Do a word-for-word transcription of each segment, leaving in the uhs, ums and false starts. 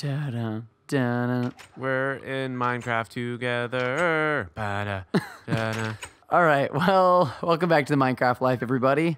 Da da da da. We're in Minecraft together. Ba da da da. All right. Well, welcome back to the Minecraft Life, everybody.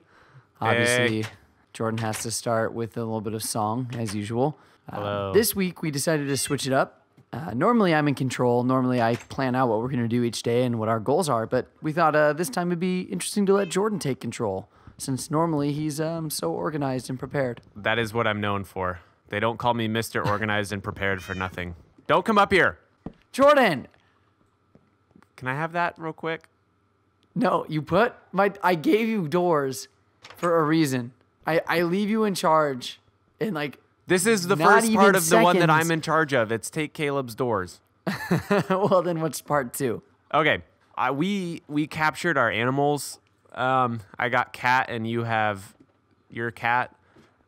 Obviously, hey. Jordan has to start with a little bit of song as usual. Hello. Uh, this week we decided to switch it up. Uh, normally I'm in control. Normally I plan out what we're going to do each day and what our goals are, but we thought uh, this time it'd be interesting to let Jordan take control, since normally he's um, so organized and prepared. That is what I'm known for. They don't call me Mister Organized and Prepared for nothing. Don't come up here. Jordan! Can I have that real quick? No, you put my... I gave you doors for a reason. I, I leave you in charge and like... This is the first part of the one that I'm in charge of. It's take Caleb's doors. Well, then what's part two? Okay. Uh, we we captured our animals. Um, I got Cat, and you have your cat.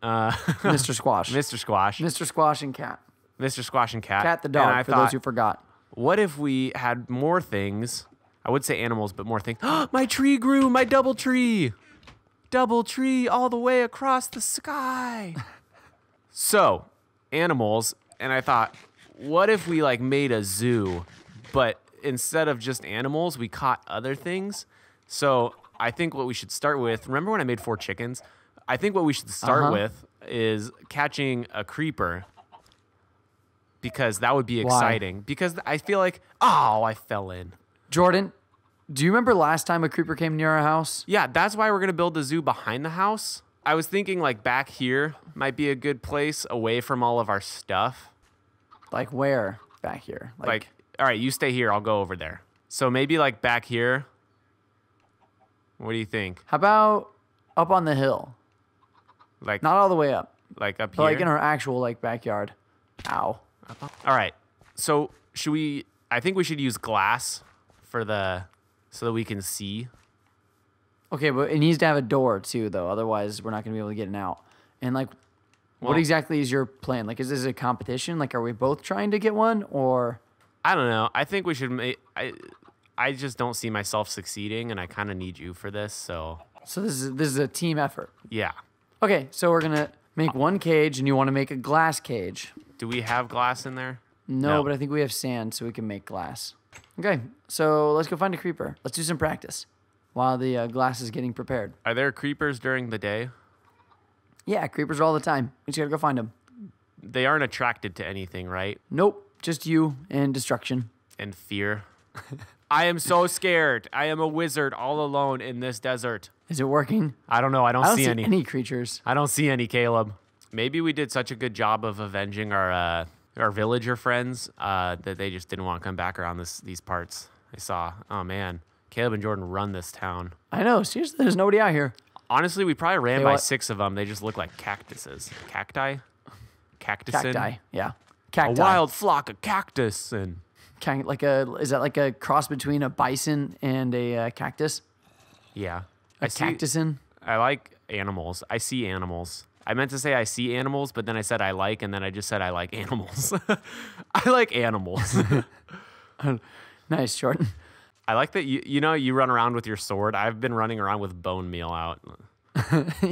Uh, Mister Squash. Mister Squash. Mister Squash and Cat. Mister Squash and Cat. Cat the dog, and I for thought, those who forgot. What if we had more things? I would say animals, but more things. My tree grew. My double tree. Double tree all the way across the sky. So, animals, and I thought, what if we like made a zoo, but instead of just animals, we caught other things? So, I think what we should start with, remember when I made four chickens? I think what we should start uh-huh. with is catching a creeper, because that would be exciting. Why? Because I feel like, oh, I fell in. Jordan, do you remember last time a creeper came near our house? Yeah, that's why we're going to build the zoo behind the house. I was thinking like back here might be a good place away from all of our stuff. Like where? Back here. Like, like all right, you stay here. I'll go over there. So maybe like back here. What do you think? How about up on the hill? Like not all the way up. Like up here? Like in our actual like backyard. Ow. All right. So should we, I think we should use glass for the, so that we can see. Okay, but it needs to have a door, too, though. Otherwise, we're not going to be able to get it out. And, like, well, what exactly is your plan? Like, is this a competition? Like, are we both trying to get one, or? I don't know. I think we should make... I, I just don't see myself succeeding, and I kind of need you for this, so... So this is, this is a team effort. Yeah. Okay, so we're going to make one cage, and you want to make a glass cage. Do we have glass in there? No, no, but I think we have sand, so we can make glass. Okay, so let's go find a creeper. Let's do some practice while the uh, glass is getting prepared. Are there creepers during the day? Yeah, creepers all the time. You just gotta go find them. They aren't attracted to anything, right? Nope, just you and destruction. And fear. I am so scared. I am a wizard all alone in this desert. Is it working? I don't know. I don't, I don't see, see any. any creatures. I don't see any, Caleb. Maybe we did such a good job of avenging our uh, our villager friends uh, that they just didn't want to come back around this, these parts. I saw, oh man. Caleb and Jordan run this town. I know. Seriously, there's nobody out here. Honestly, we probably ran hey, by what? six of them. They just look like cactuses. Cacti? Cactus. Cacti, yeah. Cacti. A wild flock of cactus. And Cact like a, is that like a cross between a bison and a uh, cactus? Yeah. A I cactusin? See, I like animals. I see animals. I meant to say I see animals, but then I said I like, and then I just said I like animals. I like animals. Nice, Jordan. I like that you you know you run around with your sword. I've been running around with bone meal out.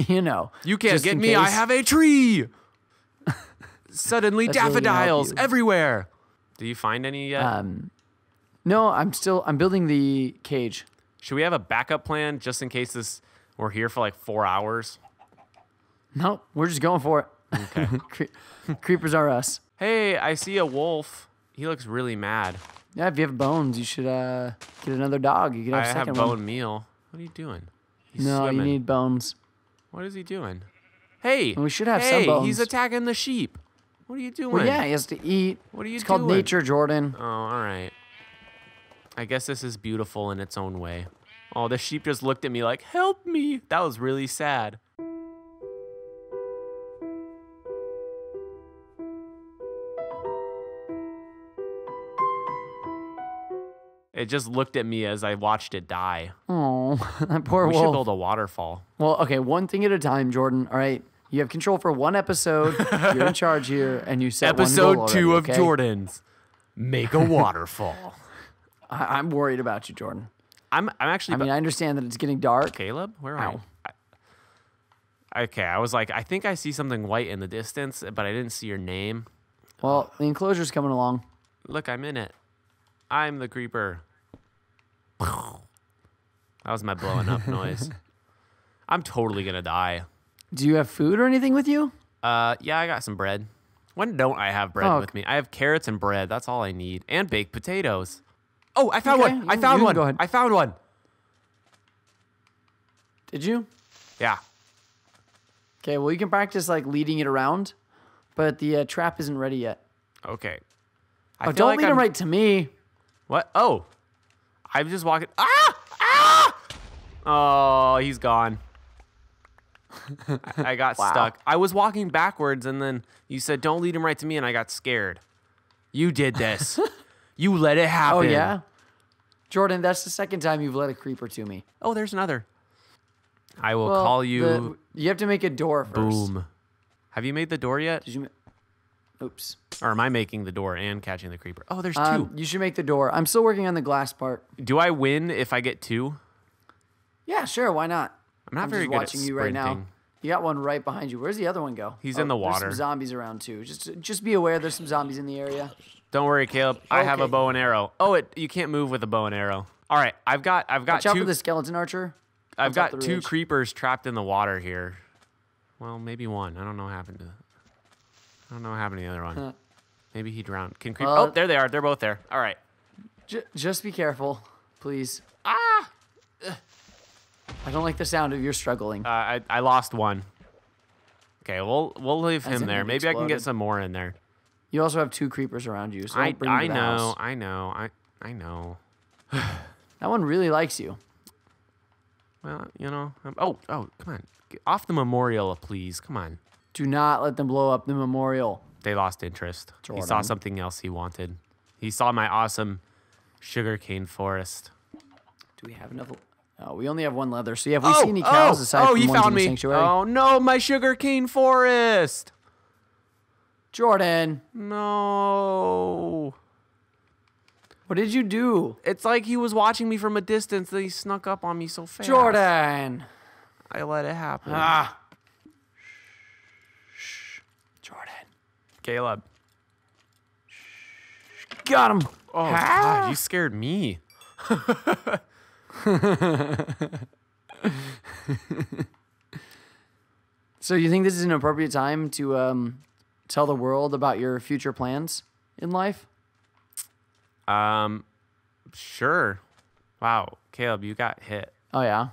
You know. You can't get me. Case. I have a tree. Suddenly daffodils really everywhere. Do you find any yet? Um, no, I'm still I'm building the cage. Should we have a backup plan just in case this we're here for like four hours? No, we're just going for it. Okay. Cre creepers are us. Hey, I see a wolf. He looks really mad. Yeah, if you have bones, you should uh, get another dog. You can have I a second have bone one. meal. What are you doing? He's no, swimming. You need bones. What is he doing? Hey, we should have hey, some bones. He's attacking the sheep. What are you doing? Well, yeah, he has to eat. What are you it's doing? It's called nature, Jordan. Oh, all right. I guess this is beautiful in its own way. Oh, the sheep just looked at me like, help me. That was really sad. It just looked at me as I watched it die. Oh, that poor wolf. We should build a waterfall. Well, okay, one thing at a time, Jordan. All right, you have control for one episode. You're in charge here, and you set episode one goal already, two of okay? Jordan's. Make a waterfall. I I'm worried about you, Jordan. I'm. I'm actually. I mean, I understand that it's getting dark. Caleb, where are you? I okay, I was like, I think I see something white in the distance, but I didn't see your name. Well, the enclosure's coming along. Look, I'm in it. I'm the creeper. That was my blowing up noise. I'm totally gonna die. Do you have food or anything with you? Uh, yeah, I got some bread. When don't I have bread oh, with me? I have carrots and bread. That's all I need. And baked potatoes. Oh, I found okay. one. I found one. Go ahead. I found one. Did you? Yeah. Okay, well, you can practice, like, leading it around, but the uh, trap isn't ready yet. Okay. I oh, don't like lead I'm... it right to me. What? Oh. I'm just walking. Ah! Ah! Oh, he's gone. I got wow. stuck. I was walking backwards, and then you said, don't lead him right to me, and I got scared. You did this. You let it happen. Oh, yeah? Jordan, that's the second time you've let a creeper to me. Oh, there's another. I will well, call you. The, you have to make a door first. Boom. Have you made the door yet? Did you? Oops. Or am I making the door and catching the creeper? Oh, there's two. Um, you should make the door. I'm still working on the glass part. Do I win if I get two? Yeah, sure. Why not? I'm not I'm very just good watching at you right now. You got one right behind you. Where's the other one go? He's oh, in the water. There's some zombies around too. Just, just be aware. There's some zombies in the area. Don't worry, Caleb. Okay. I have a bow and arrow. Oh, it. You can't move with a bow and arrow. All right. I've got. I've got. Watch two. out for the skeleton archer. I've got two creepers trapped in the water here. Well, maybe one. I don't know what happened to. I don't know what happened to the other one. Maybe he drowned. Can creep? Uh, oh, there they are. They're both there. All right. J just be careful, please. Ah! Ugh. I don't like the sound of your struggling. Uh, I I lost one. Okay, we'll we'll leave him there. Maybe I can get some more in there. You also have two creepers around you. So I I know I know I I know. That one really likes you. Well, you know, I'm, oh, oh, come on. Get off the memorial, please. Come on. Do not let them blow up the memorial. They lost interest. Jordan. He saw something else he wanted. He saw my awesome sugarcane forest. Do we have enough? Oh, we only have one leather. So, yeah, have we oh, seen any cows oh, aside oh, from ones in the sanctuary? Oh, no, my sugarcane forest. Jordan. No. What did you do? It's like he was watching me from a distance. Then he snuck up on me so fast. Jordan. I let it happen. Ah. Shh. Jordan. Caleb. Got him. Oh, ah. God, you scared me. So you think this is an appropriate time to um, tell the world about your future plans in life? Um, sure. Wow, Caleb, you got hit. Oh, yeah?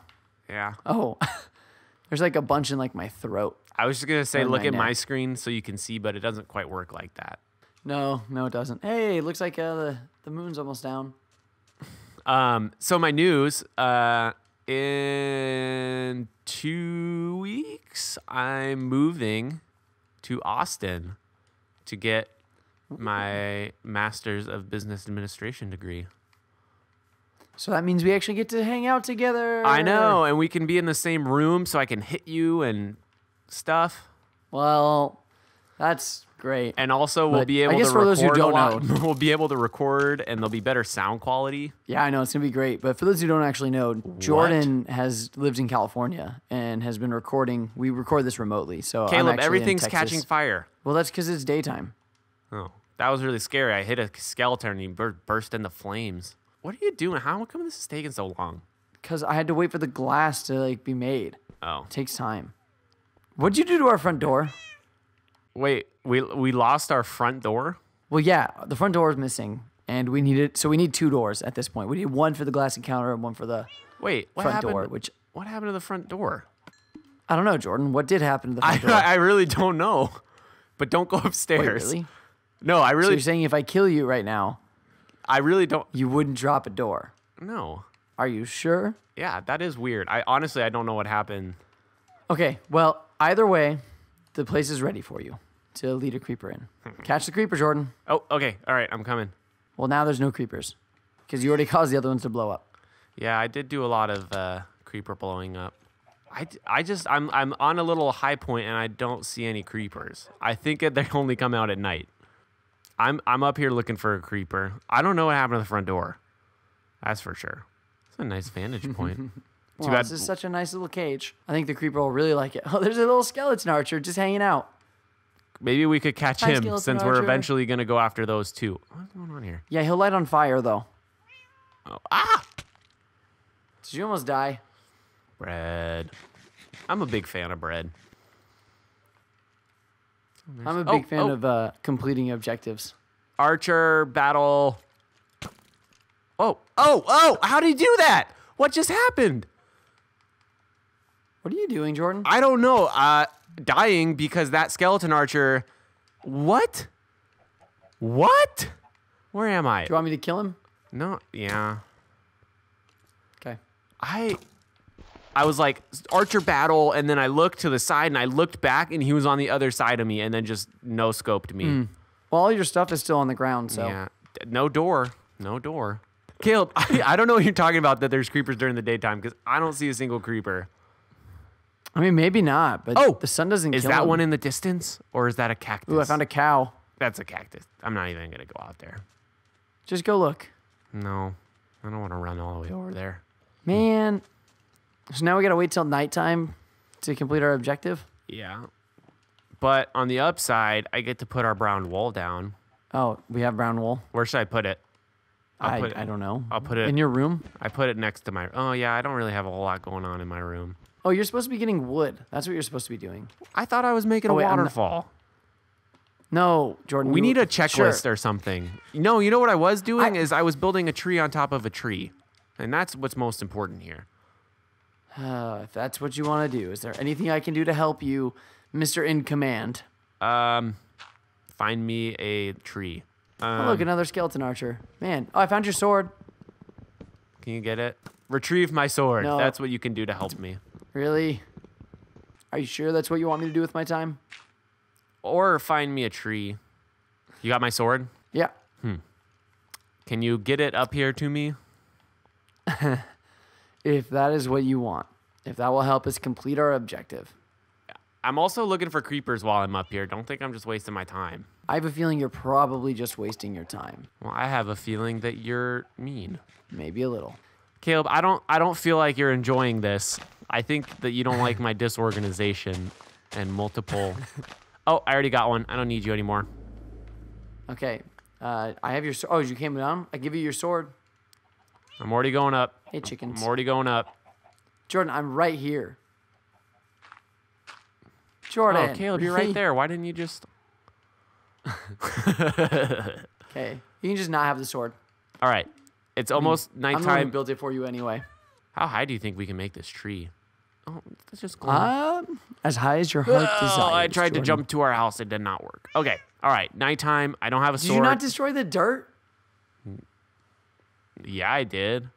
Yeah. Oh, there's like a bunch in like my throat. I was just going to say look at my screen so you can see, but it doesn't quite work like that. No, no, it doesn't. Hey, it looks like uh, the, the moon's almost down. Um, so my news, uh, in two weeks, I'm moving to Austin to get my master's of business administration degree. So that means we actually get to hang out together. I know, and we can be in the same room so I can hit you and stuff. Well, that's great. And also we'll but be able I guess to for record those who don't on, know. We'll be able to record and there'll be better sound quality. Yeah, I know it's going to be great, but for those who don't actually know, what? Jordan has lived in California and has been recording. We record this remotely. So Caleb, everything's catching fire. Well, that's cuz it's daytime. Oh, that was really scary. I hit a skeleton and he bur burst into flames. What are you doing? How come this is taking so long? Because I had to wait for the glass to like be made. Oh. It takes time. What'd you do to our front door? Wait, we we lost our front door? Well, yeah, the front door is missing, and we needed so we need two doors at this point. We need one for the glass encounter and one for the Wait, what front happened, door. Which what happened to the front door? I don't know, Jordan. What did happen to the front I, door? I really don't know. But don't go upstairs. Wait, really? No, I really... So you're saying if I kill you right now... I really don't... You wouldn't drop a door? No. Are you sure? Yeah, that is weird. I honestly, I don't know what happened. Okay, well, either way, the place is ready for you to lead a creeper in. Catch the creeper, Jordan. Oh, okay. All right, I'm coming. Well, now there's no creepers because you already caused the other ones to blow up. Yeah, I did do a lot of uh, creeper blowing up. I, I just, I'm, I'm on a little high point and I don't see any creepers. I think that they only come out at night. I'm I'm up here looking for a creeper. I don't know what happened to the front door. That's for sure. It's a nice vantage point. Too well, bad. This is such a nice little cage. I think the creeper will really like it. Oh, there's a little skeleton archer just hanging out. Maybe we could catch High him since we're eventually going to go after those two. What's going on here? Yeah, he'll light on fire, though. Oh, ah! Did you almost die? Bread. I'm a big fan of bread. I'm a big oh, fan oh. of uh, completing objectives. Archer, battle. Oh, oh, oh! How did he do that? What just happened? What are you doing, Jordan? I don't know. Uh, dying because that skeleton archer... What? What? Where am I? Do you want me to kill him? No, yeah. Okay. I... I was like, archer battle, and then I looked to the side, and I looked back, and he was on the other side of me, and then just no-scoped me. Mm. Well, all your stuff is still on the ground, so... Yeah. No door. No door. Caleb, I, I don't know what you're talking about, that there's creepers during the daytime, because I don't see a single creeper. I mean, maybe not, but oh, the sun doesn't kill them. Is that one in the distance, or is that a cactus? Ooh, I found a cow. That's a cactus. I'm not even going to go out there. Just go look. No. I don't want to run all the way over there. Man... So now we gotta wait till nighttime to complete our objective? Yeah. But on the upside, I get to put our brown wool down. Oh, we have brown wool? Where should I put it? I, put it, I don't know. I'll put it... In your room? I put it next to my... Oh, yeah, I don't really have a whole lot going on in my room. Oh, you're supposed to be getting wood. That's what you're supposed to be doing. I thought I was making oh, a wait, waterfall. No, Jordan. We need a checklist sure. or something. No, you know what I was doing I, is I was building a tree on top of a tree. And that's what's most important here. Uh, if that's what you want to do, is there anything I can do to help you, Mister In Command? Um, find me a tree. Um, oh, look, another skeleton archer. Man, oh, I found your sword. Can you get it? Retrieve my sword. No. That's what you can do to help me. Really? Are you sure that's what you want me to do with my time? Or find me a tree. You got my sword? Yeah. Hmm. Can you get it up here to me? If that is what you want. If that will help us complete our objective. I'm also looking for creepers while I'm up here. Don't think I'm just wasting my time. I have a feeling you're probably just wasting your time. Well, I have a feeling that you're mean. Maybe a little. Caleb, I don't I don't feel like you're enjoying this. I think that you don't like my disorganization and multiple... Oh, I already got one. I don't need you anymore. Okay. Uh, I have your... Oh, you came down? I give you your sword. I'm already going up. Hey, chickens. I'm already going up. Jordan, I'm right here. Jordan. Oh, Caleb, you're right there. Why didn't you just... Okay. You can just not have the sword. All right. It's almost I mean, nighttime. I'm going to build it for you anyway. How high do you think we can make this tree? Oh, let's just go. Uh, as high as your heart oh, desires, I tried Jordan. to jump to our house. It did not work. Okay. All right. Nighttime. I don't have a sword. Did you not destroy the dirt? Yeah, I did.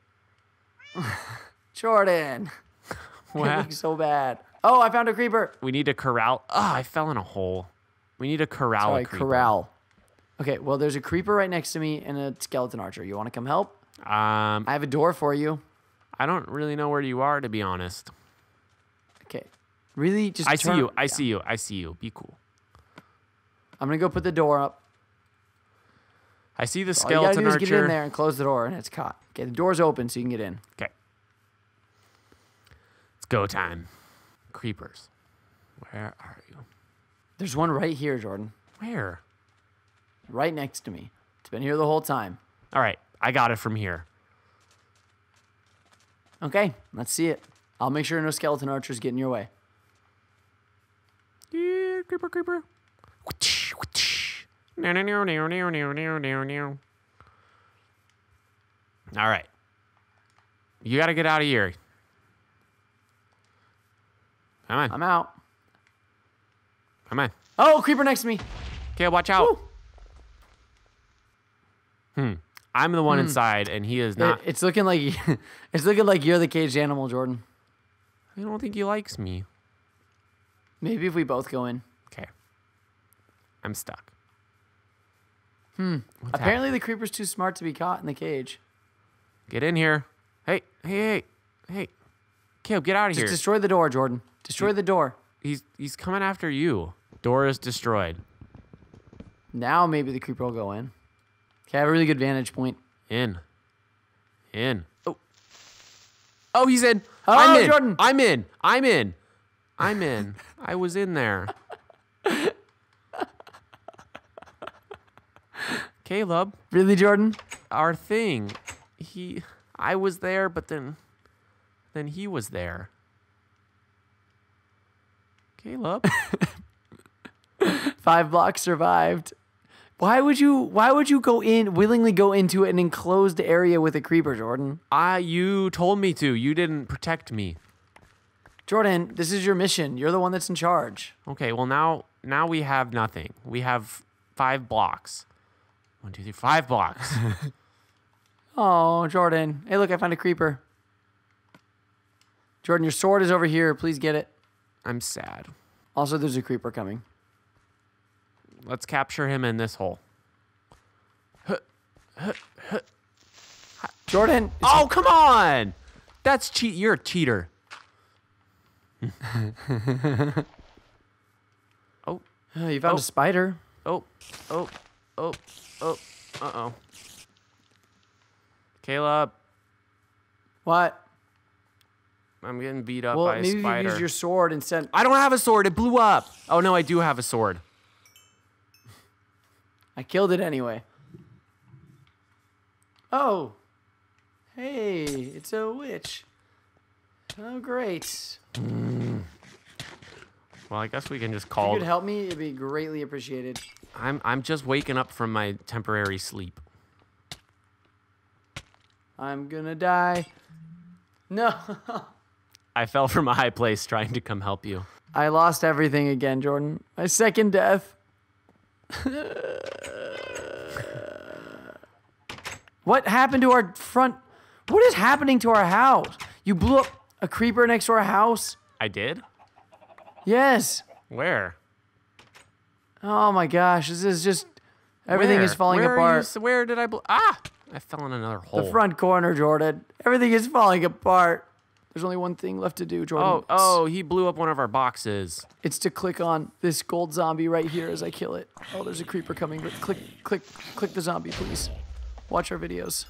Jordan. Wow. So bad. Oh, I found a creeper. We need to corral. Oh, I fell in a hole. We need to corral Sorry, a creeper. corral. Okay, well, there's a creeper right next to me and a skeleton archer. You want to come help? Um, I have a door for you. I don't really know where you are, to be honest. Okay. Really? Just I turn see you. I yeah. see you. I see you. Be cool. I'm going to go put the door up. I see the skeleton archer. All you gotta do is get in there and close the door, and it's caught. Okay, the door's open, so you can get in. Okay. It's go time. Creepers. Where are you? There's one right here, Jordan. Where? Right next to me. It's been here the whole time. All right, I got it from here. Okay, let's see it. I'll make sure no skeleton archers get in your way. Yeah, creeper, creeper. Whoosh, whoosh. No, no, no, no, no, no, no, no, no. All right. You got to get out of here. Come on. I'm out. Come on. Oh, creeper next to me. Okay, watch out. Woo. Hmm. I'm the one hmm. inside, and he is not. It, it's looking like it's looking like you're the caged animal, Jordan. I don't think he likes me. Maybe if we both go in. Okay. I'm stuck. Hmm. What's Apparently happening? The creeper's too smart to be caught in the cage. Get in here. Hey, hey, hey, hey. Caleb, get out of Just here. Just destroy the door, Jordan. Destroy he, the door. He's he's coming after you. Door is destroyed. Now maybe the creeper will go in. Okay, I have a really good vantage point. In. In. Oh. Oh, he's in. Oh, I'm in. Jordan. I'm in. I'm in. I'm in. I was in there. Caleb. Really, Jordan? Our thing. He... I was there, but then... Then he was there. Caleb? Five blocks survived. Why would you why would you go in willingly go into an enclosed area with a creeper, Jordan? I you told me to. You didn't protect me. Jordan, this is your mission. You're the one that's in charge. Okay, well now now we have nothing. We have five blocks. One, two, three, five blocks. Oh, Jordan. Hey look, I found a creeper. Jordan, your sword is over here. Please get it. I'm sad. Also, there's a creeper coming. Let's capture him in this hole. Jordan! Oh, come on! That's cheat. You're a cheater. Oh, you found oh. a spider. Oh, oh, oh, oh. Uh oh. Caleb. What? I'm getting beat up well, by a spider. Well, maybe you use your sword and send. I don't have a sword. It blew up. Oh no, I do have a sword. I killed it anyway. Oh, hey, it's a witch. Oh, great. Mm. Well, I guess we can just call. If you could help me, it'd be greatly appreciated. I'm I'm just waking up from my temporary sleep. I'm gonna die. No. I fell from a high place trying to come help you. I lost everything again, Jordan. My second death. What happened to our front? What is happening to our house? You blew up a creeper next to our house? I did? Yes. Where? Oh my gosh, this is just... Everything where? is falling where apart. You, where did I blow? Ah! I fell in another hole. The front corner, Jordan. Everything is falling apart. There's only one thing left to do, Jordan. Oh, oh, he blew up one of our boxes. It's to click on this gold zombie right here as I kill it. Oh, there's a creeper coming, but click, click, click the zombie, please. Watch our videos.